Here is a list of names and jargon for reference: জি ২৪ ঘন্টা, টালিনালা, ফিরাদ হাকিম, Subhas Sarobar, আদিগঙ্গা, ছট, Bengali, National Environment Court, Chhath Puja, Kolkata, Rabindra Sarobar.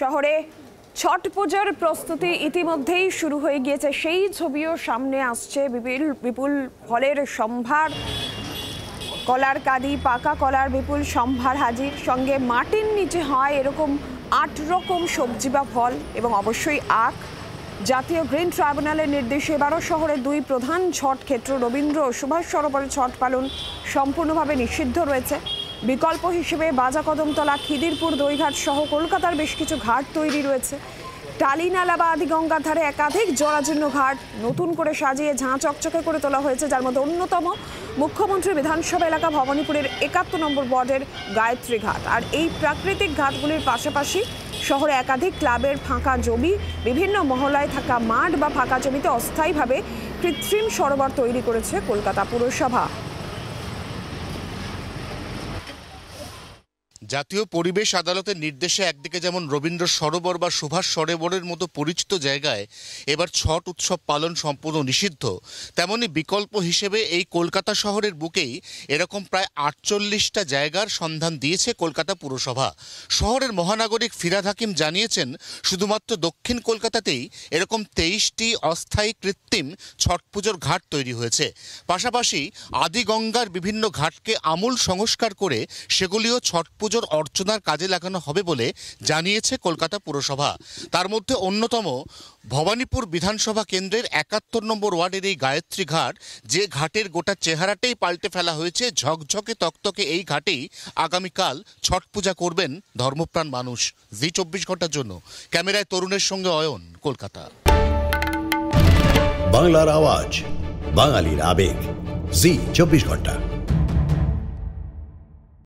শহরে ছট পূজার প্রস্তুতি ইতিমধ্যেই শুরু হয়ে গিয়েছে সেই ছবিও সামনে আসছে বিপুল ফলের সম্ভার কলার কাঁদি পাকা কলার বিপুল সম্ভার হাজির সঙ্গে মাটির নিচে হয় এরকম ৮ রকম সবজি বা ফল এবং অবশ্যই আখ জাতীয় গ্রিন ট্রাইব্যুনালের নির্দেশে এবারও শহরে দুই প্রধান ছট ক্ষেত্র রবীন্দ্র ও সুভাষ সরোবরে ছট পালন সম্পূর্ণভাবে নিষিদ্ধ রয়েছে বিকল্প হিসেবে বাজা কদমতলা খিদিরপুর দইঘাট সহ কলকাতার বেশ কিছু ঘাট তৈরি রয়েছে টালিনালা বা আদিগঙ্গার ধারে একাধিক জরাজীর্ণ ঘাট নতুন করে সাজিয়ে ঝাঁ চকচকে করে তোলা হয়েছে যার মধ্যে অন্যতম মুখ্যমন্ত্রী বিধানসভা এলাকা ভবানীপুরের ৭১ নম্বর ওয়ার্ডের গায়ত্রী ঘাট আর এই প্রাকৃতিক ঘাটগুলির পাশাপাশি শহরে একাধিক ক্লাবের ফাঁকা জমি বিভিন্ন মহলায় থাকা মাঠ বা ফাঁকা জমিতে অস্থায়ীভাবে কৃত্রিম সরোবর তৈরি করেছে কলকাতা পুরসভা জাতীয় পরিবেশ আদালতের নির্দেশে একদিকে যেমন রবীন্দ্র সরোবর বা সুভাষ সরোবরের মতো পরিচিত জায়গায় এবার ছট উৎসব পালন সম্পূর্ণ নিষিদ্ধ তেমনি বিকল্প হিসেবে এই কলকাতা শহরের বুকেই এরকম প্রায় ৪৮টা জায়গার সন্ধান দিয়েছে কলকাতা পুরসভা শহরের মহানাগরিক ফিরাদ হাকিম জানিয়েছেন শুধুমাত্র দক্ষিণ কলকাতাতেই এরকম ২৩টি অস্থায়ী কৃত্রিম ছট পুজোর ঘাট তৈরি হয়েছে পাশাপাশি আদিগঙ্গার বিভিন্ন ঘাটকে আমূল সংস্কার করে সেগুলিও ছট পুজো অর্চনার কাজে লাগানো হবে বলে জানিয়েছে কলকাতা পুরসভা তার মধ্যে অন্যতম ভবানীপুর বিধানসভা কেন্দ্রের ৭১ নম্বর ওয়ার্ডের এই গায়ত্রী ঘাট যে ঘাটের গোটা চেহারাটাই পাল্টে ফেলা হয়েছে ঝকঝকে তকতকে এই ঘাটেই আগামীকাল ছট পূজা করবেন ধর্মপ্রাণ মানুষ জি ২৪ ঘন্টার জন্য ক্যামেরায় তরুণের সঙ্গে অয়ন কলকাতা বাংলার আওয়াজ বাঙালির আবেগ জি ২৪ ঘন্টা